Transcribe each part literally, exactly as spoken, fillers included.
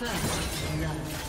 First love.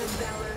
Valor.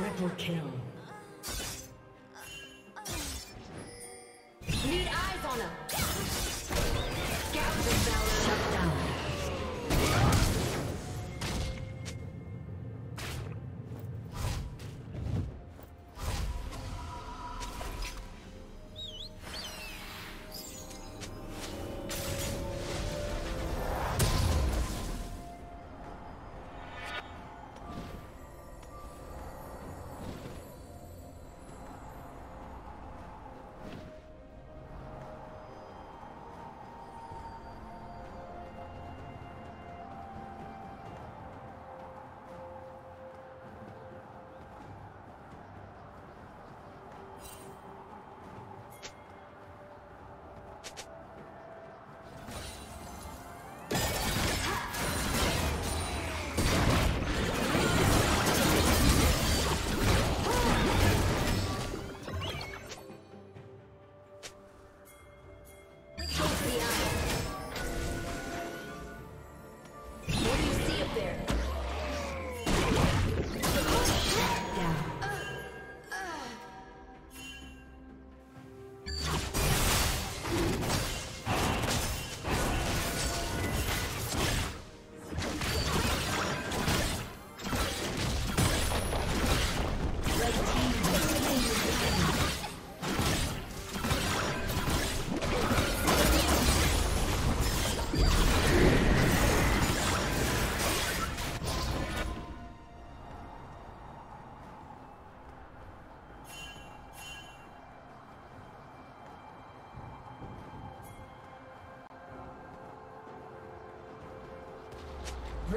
Triple kill. Need eyes on him. Scout the cell shut down.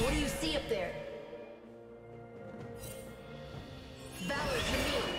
What do you see up there? Valor to me. You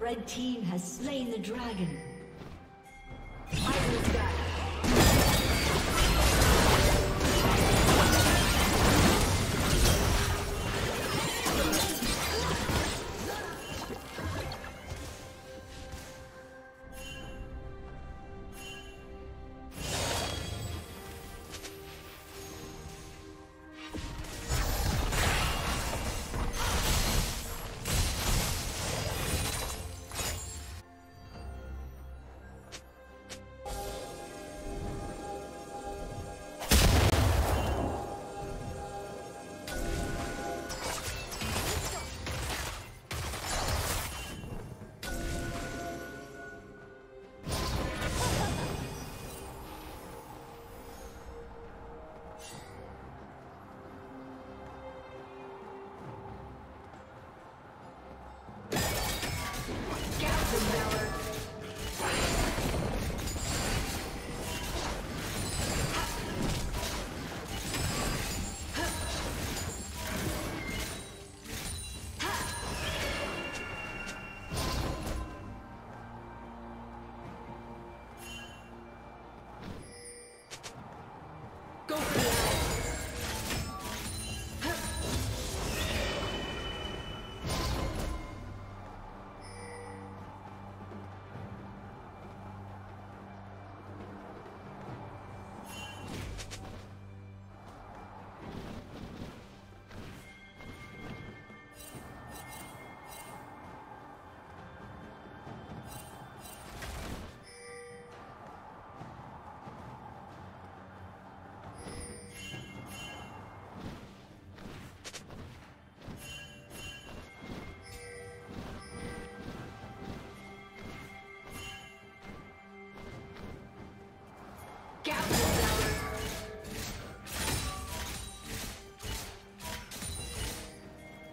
Red team has slain the dragon.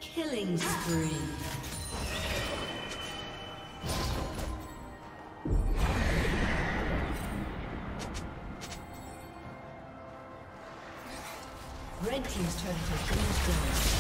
Killing spree. Red team's turret has been destroyed.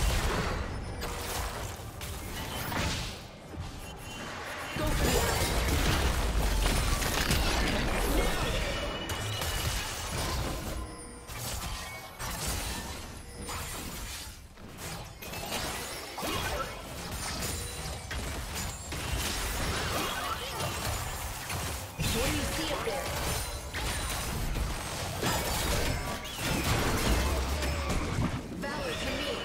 Valor to me.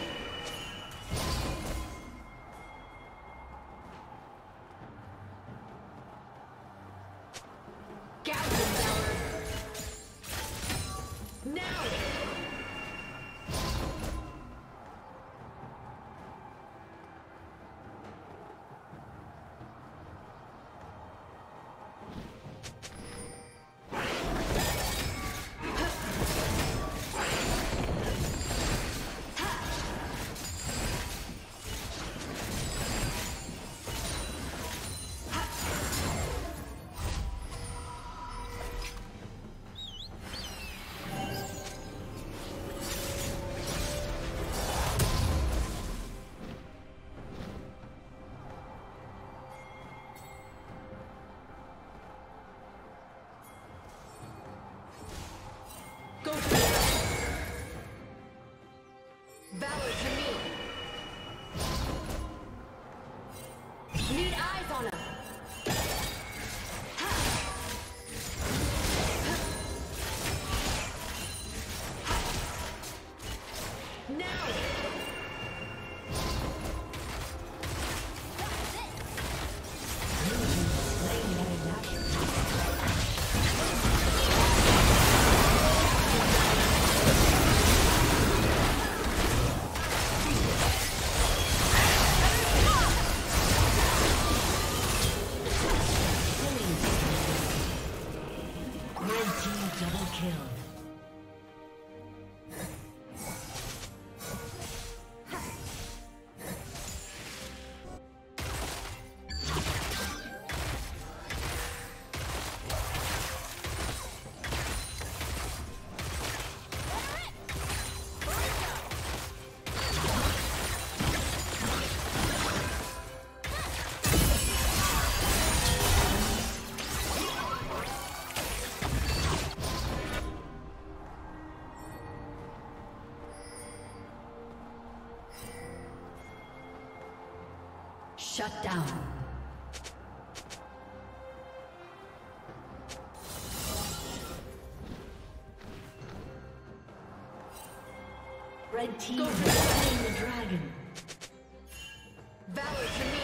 Valor to me. Need eyes on him. Shut down. Red team is slaying the dragon. Valor to me.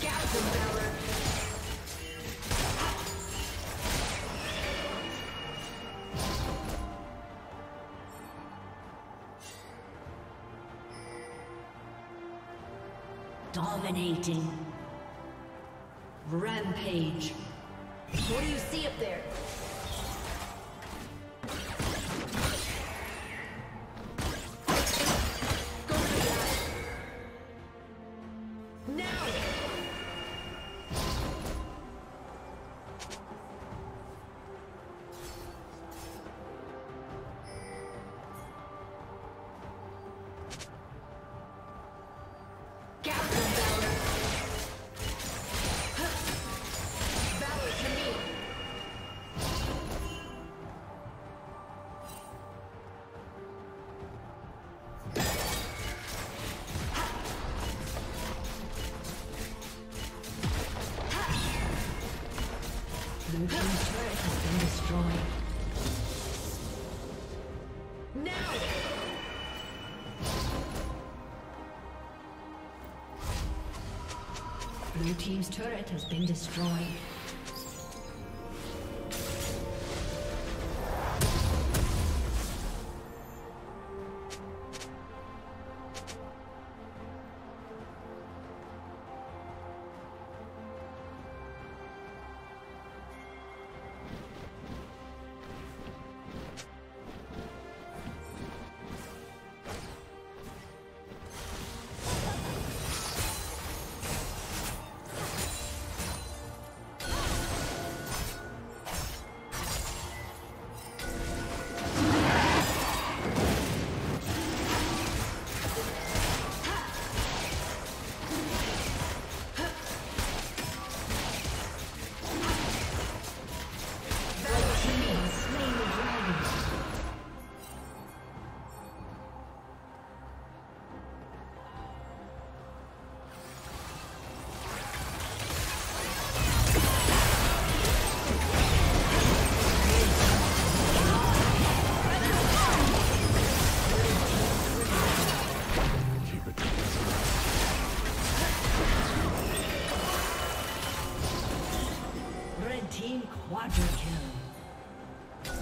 Captain Valor. Dominating. Rampage. What do you see up there? Blue team's turret has been destroyed. Quadra kill.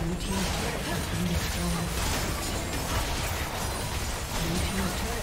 Blue team's turret has been destroyed. Blue team's turret